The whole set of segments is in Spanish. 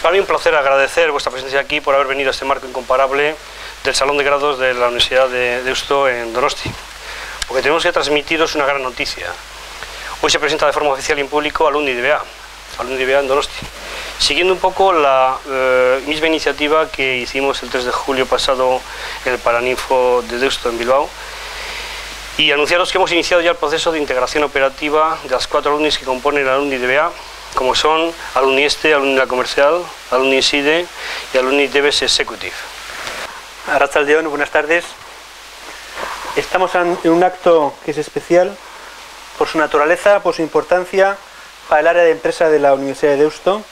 Es para mí un placer agradecer vuestra presencia aquí por haber venido a este marco incomparable del Salón de Grados de la Universidad de Deusto en Donosti, porque tenemos que transmitiros una gran noticia. Hoy se presenta de forma oficial y en público Alumni DBA, Alumni DBA en Donosti, siguiendo un poco la misma iniciativa que hicimos el 3 de julio pasado en el Paraninfo de Deusto en Bilbao, y anunciaros que hemos iniciado ya el proceso de integración operativa de las 4 alumnis que componen el Alumni DBA, como son Alumni ESTE, Alumni La Comercial, Alumni INSIDE y Alumni DBS Executive. Arratsaldeón, buenas tardes. Estamos en un acto que es especial por su naturaleza, por su importancia para el área de empresa de la Universidad de Deusto.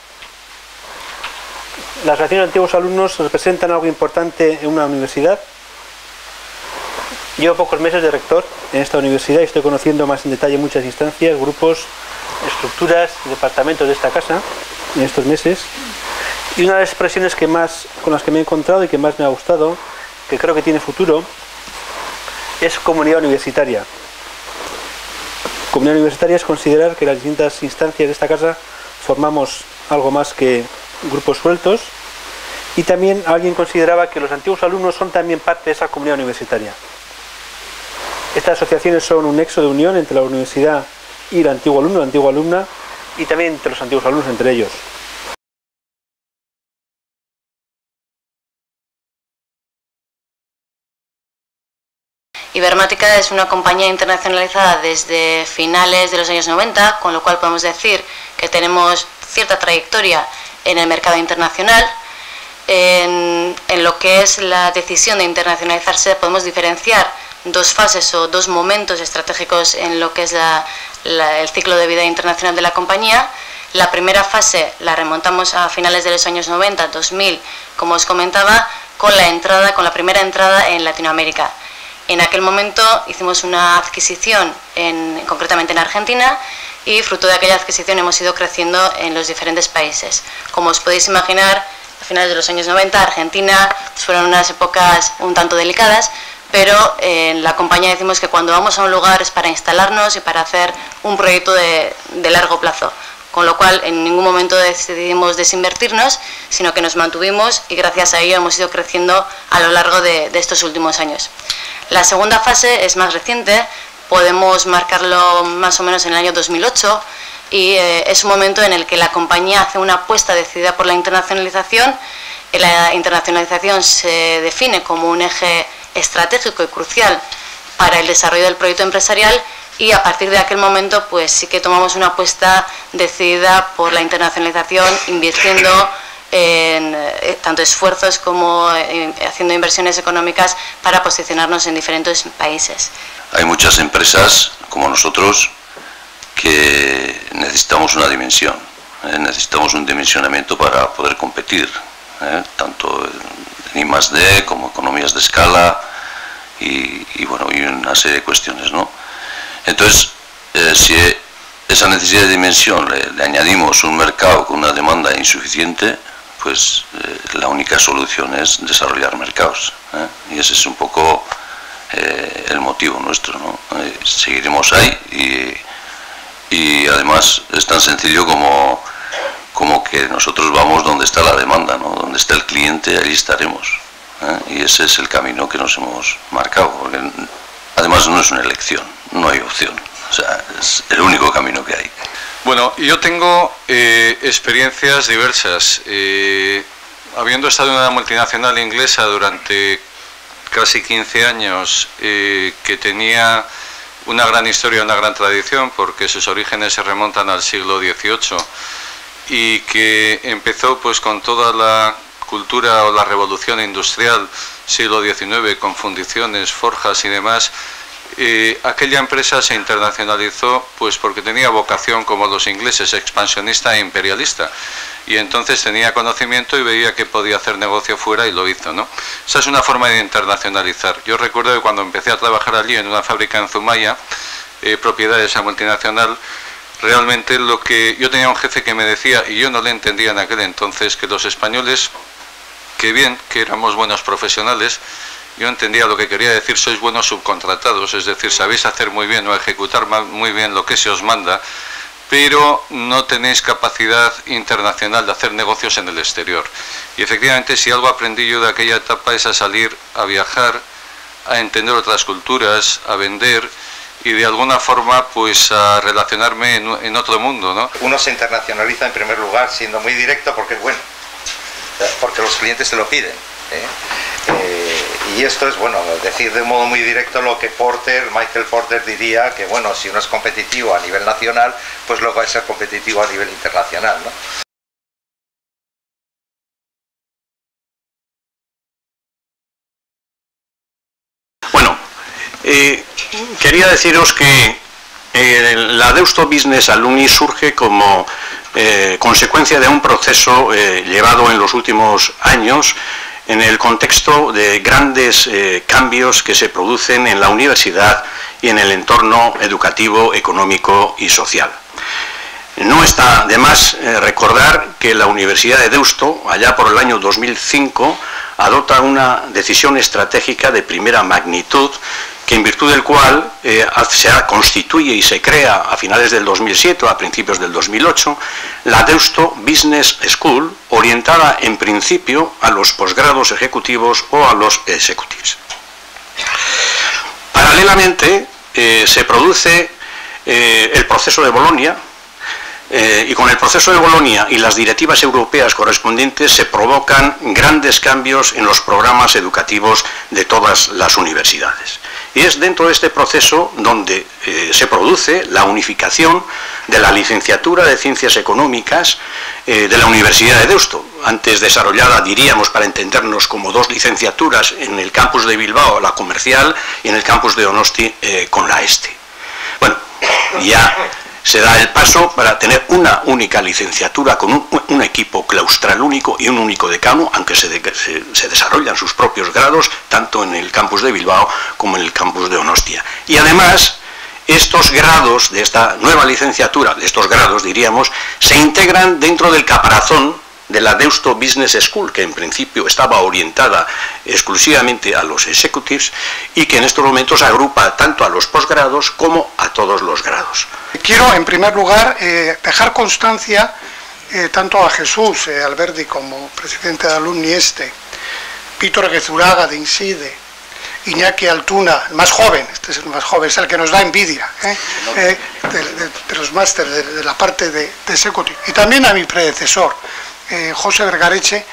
Las relaciones de antiguos alumnos representan algo importante en una universidad. Llevo pocos meses de rector en esta universidad y estoy conociendo más en detalle muchas instancias, grupos, estructuras, departamentos de esta casa en estos meses. Y una de las expresiones que más, con las que me he encontrado y que más me ha gustado, que creo que tiene futuro, es comunidad universitaria. Comunidad universitaria es considerar que las distintas instancias de esta casa formamos algo más que grupos sueltos, y también alguien consideraba que los antiguos alumnos son también parte de esa comunidad universitaria. Estas asociaciones son un nexo de unión entre la universidad y el antiguo alumno, la antigua alumna, y también entre los antiguos alumnos, entre ellos. Ibermática es una compañía internacionalizada desde finales de los años 90, con lo cual podemos decir que tenemos cierta trayectoria en el mercado internacional. En lo que es la decisión de internacionalizarse podemos diferenciar dos fases o dos momentos estratégicos en lo que es el ciclo de vida internacional de la compañía. La primera fase la remontamos a finales de los años 90, 2000, como os comentaba, con la primera entrada en Latinoamérica. En aquel momento hicimos una adquisición, concretamente en Argentina, y fruto de aquella adquisición hemos ido creciendo en los diferentes países. Como os podéis imaginar, a finales de los años 90, Argentina fueron unas épocas un tanto delicadas, pero en la compañía decimos que cuando vamos a un lugar es para instalarnos y para hacer un proyecto de largo plazo. Con lo cual, en ningún momento decidimos desinvertirnos, sino que nos mantuvimos y gracias a ello hemos ido creciendo a lo largo de estos últimos años. La segunda fase es más reciente, podemos marcarlo más o menos en el año 2008, y es un momento en el que la compañía hace una apuesta decidida por la internacionalización. La internacionalización se define como un eje estratégico y crucial para el desarrollo del proyecto empresarial, y a partir de aquel momento pues sí que tomamos una apuesta decidida por la internacionalización, invirtiendo en tanto esfuerzos como haciendo inversiones económicas para posicionarnos en diferentes países. Hay muchas empresas como nosotros que necesitamos una dimensión, necesitamos un dimensionamiento para poder competir, tanto en I+D como economías de escala y bueno, y una serie de cuestiones, ¿no? Entonces, si esa necesidad de dimensión le añadimos un mercado con una demanda insuficiente, pues la única solución es desarrollar mercados, y ese es un poco el motivo nuestro, ¿no? Seguiremos ahí y además es tan sencillo como que nosotros vamos donde está la demanda, ¿no? Donde está el cliente, allí estaremos, y ese es el camino que nos hemos marcado, porque además no es una elección, no hay opción, o sea, es el único camino que hay. Bueno, yo tengo experiencias diversas, habiendo estado en una multinacional inglesa durante casi 15 años, que tenía una gran historia, una gran tradición, porque sus orígenes se remontan al siglo XVIII, y que empezó pues con toda la cultura o la revolución industrial, siglo XIX, con fundiciones, forjas y demás. Aquella empresa se internacionalizó pues porque tenía vocación, como los ingleses, expansionista e imperialista, y entonces tenía conocimiento y veía que podía hacer negocio fuera y lo hizo, ¿no? Esa es una forma de internacionalizar. Yo recuerdo que cuando empecé a trabajar allí en una fábrica en Zumaya, propiedad de esa multinacional, realmente lo que yo tenía un jefe que me decía, y yo no le entendía en aquel entonces, que los españoles, que bien, que éramos buenos profesionales, yo entendía lo que quería decir, sois buenos subcontratados, es decir, sabéis hacer muy bien o ejecutar muy bien lo que se os manda, pero no tenéis capacidad internacional de hacer negocios en el exterior. Y efectivamente, si algo aprendí yo de aquella etapa es a salir, a viajar, a entender otras culturas, a vender y de alguna forma pues a relacionarme en otro mundo, ¿no? Uno se internacionaliza en primer lugar siendo muy directo porque es bueno, porque los clientes se lo piden, ¿eh? Y esto es, bueno, decir de un modo muy directo lo que Michael Porter diría, que bueno, si uno es competitivo a nivel nacional, pues luego va a ser competitivo a nivel internacional, ¿no? Bueno, quería deciros que la Deusto Business Alumni surge como consecuencia de un proceso llevado en los últimos años en el contexto de grandes cambios que se producen en la universidad y en el entorno educativo, económico y social. No está de más recordar que la Universidad de Deusto, allá por el año 2005, adopta una decisión estratégica de primera magnitud, que en virtud del cual se constituye y se crea a finales del 2007, a principios del 2008, la Deusto Business School, orientada en principio a los posgrados ejecutivos o a los executives. Paralelamente se produce el proceso de Bolonia, y con el proceso de Bolonia y las directivas europeas correspondientes se provocan grandes cambios en los programas educativos de todas las universidades. Y es dentro de este proceso donde se produce la unificación de la licenciatura de Ciencias Económicas de la Universidad de Deusto, antes desarrollada, diríamos, para entendernos, como dos licenciaturas en el campus de Bilbao, la Comercial, y en el campus de Donosti con la ESTE. Bueno, ya se da el paso para tener una única licenciatura con un equipo claustral único y un único decano, aunque se desarrollan sus propios grados tanto en el campus de Bilbao como en el campus de Donostia. Y además, estos grados de esta nueva licenciatura, de estos grados diríamos, se integran dentro del caparazón de la Deusto Business School, que en principio estaba orientada exclusivamente a los executives y que en estos momentos agrupa tanto a los posgrados como a todos los grados. Quiero en primer lugar dejar constancia tanto a Jesús Alberdi como presidente de Alumni ESTE, Pítor Guezuraga de INSIDE, Iñaki Altuna, el más joven, este es el más joven, es el que nos da envidia, de los másteres, de la parte de executivo, y también a mi predecesor, José Bergareche,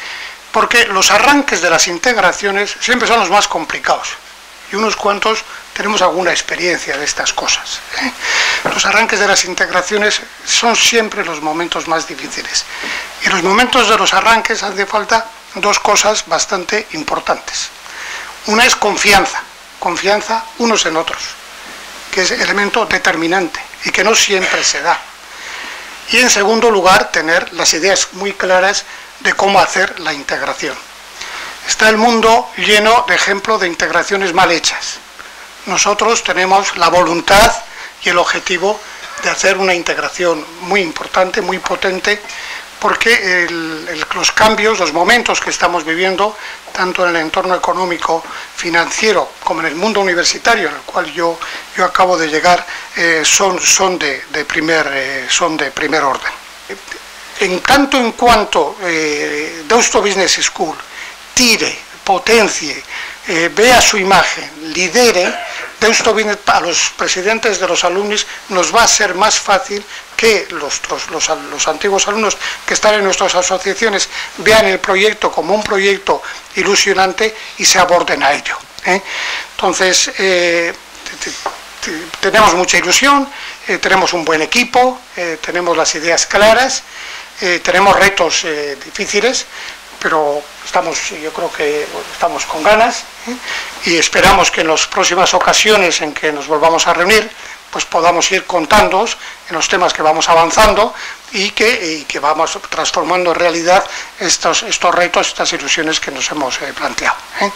porque los arranques de las integraciones siempre son los más complicados y unos cuantos tenemos alguna experiencia de estas cosas, ¿eh? Los arranques de las integraciones son siempre los momentos más difíciles y en los momentos de los arranques hace falta dos cosas bastante importantes. Una es confianza unos en otros, que es elemento determinante y que no siempre se da. Y en segundo lugar, tener las ideas muy claras de cómo hacer la integración. Está el mundo lleno de ejemplos de integraciones mal hechas. Nosotros tenemos la voluntad y el objetivo de hacer una integración muy importante, muy potente, porque los cambios, los momentos que estamos viviendo, tanto en el entorno económico, financiero, como en el mundo universitario, en el cual yo acabo de llegar, son de primer orden. En tanto en cuanto Deusto Business School tire, potencie, vea su imagen, lidere, Deusto Business a los presidentes de los alumnos nos va a ser más fácil que los antiguos alumnos que están en nuestras asociaciones vean el proyecto como un proyecto ilusionante y se aborden a ello, ¿eh? Entonces, tenemos mucha ilusión, tenemos un buen equipo, tenemos las ideas claras, tenemos retos difíciles, pero yo creo que estamos con ganas, ¿eh? Y esperamos que en las próximas ocasiones en que nos volvamos a reunir, pues podamos ir contándoos en los temas que vamos avanzando y que vamos transformando en realidad estos retos, estas ilusiones que nos hemos planteado, ¿eh?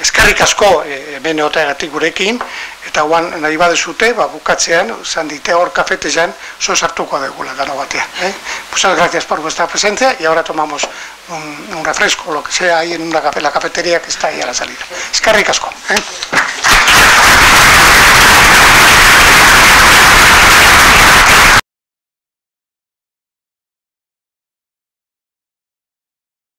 Eskerrik asko benetatik gurekin, eta guan nahi badezute, bukatzean, sanditea hor kafetean, sos hartuko degula dano batean, ¿eh? Muchas gracias por vuestra presencia y ahora tomamos un refresco o lo que sea ahí en la cafetería que está ahí a la salida. Eskerrik asko, ¿eh?